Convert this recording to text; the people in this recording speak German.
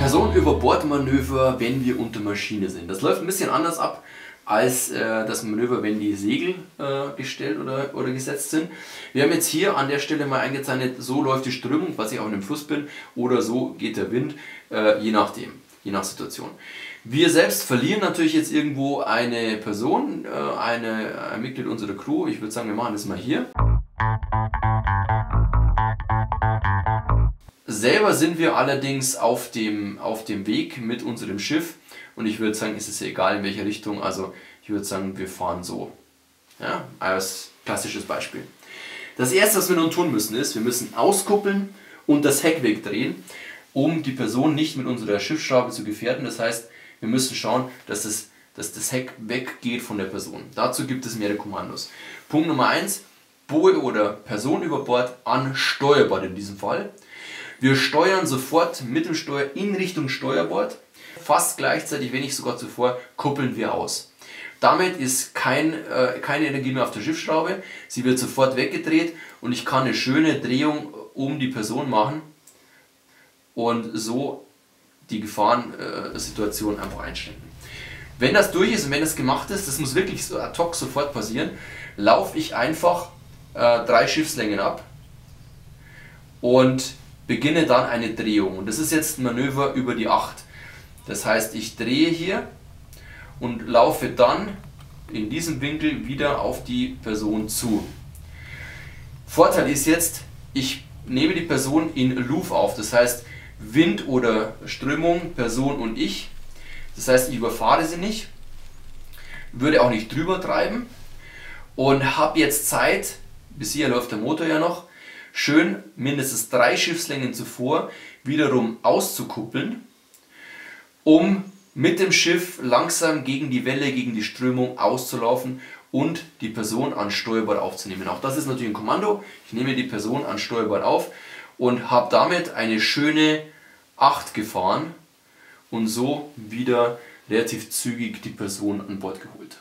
Personenüberbordmanöver, wenn wir unter Maschine sind. Das läuft ein bisschen anders ab als das Manöver, wenn die Segel gestellt oder gesetzt sind. Wir haben jetzt hier an der Stelle mal eingezeichnet, so läuft die Strömung, was ich auf einem Fluss bin, oder so geht der Wind, je nachdem, je nach Situation. Wir selbst verlieren natürlich jetzt irgendwo eine Person, ein Mitglied unserer Crew. Ich würde sagen, wir machen das mal hier. Selber sind wir allerdings auf dem Weg mit unserem Schiff und ich würde sagen, es ist egal in welche Richtung, also ich würde sagen, wir fahren so. Ja, als klassisches Beispiel. Das erste, was wir nun tun müssen, ist, wir müssen auskuppeln und das Heck wegdrehen, um die Person nicht mit unserer Schiffsschraube zu gefährden. Das heißt, wir müssen schauen, dass das Heck weggeht von der Person. Dazu gibt es mehrere Kommandos. Punkt Nummer 1, Boje oder Person über Bord an Steuerbord in diesem Fall. Wir steuern sofort mit dem Steuer in Richtung Steuerbord. Fast gleichzeitig, wenn nicht sogar zuvor, kuppeln wir aus. Damit ist keine Energie mehr auf der Schiffsschraube. Sie wird sofort weggedreht und ich kann eine schöne Drehung um die Person machen und so die Gefahrensituation einfach einschränken. Wenn das durch ist und wenn das gemacht ist, das muss wirklich so ad hoc sofort passieren, laufe ich einfach 3 Schiffslängen ab und beginne dann eine Drehung. Und das ist jetzt ein Manöver über die 8. Das heißt, ich drehe hier und laufe dann in diesem Winkel wieder auf die Person zu. Vorteil ist jetzt, ich nehme die Person in Luv auf. Das heißt, Wind oder Strömung, Person und ich. Das heißt, ich überfahre sie nicht, würde auch nicht drüber treiben und habe jetzt Zeit, bis hier läuft der Motor ja noch, schön mindestens 3 Schiffslängen zuvor wiederum auszukuppeln, um mit dem Schiff langsam gegen die Welle, gegen die Strömung auszulaufen und die Person an Steuerbord aufzunehmen. Auch das ist natürlich ein Kommando. Ich nehme die Person an Steuerbord auf und habe damit eine schöne 8 gefahren und so wieder relativ zügig die Person an Bord geholt.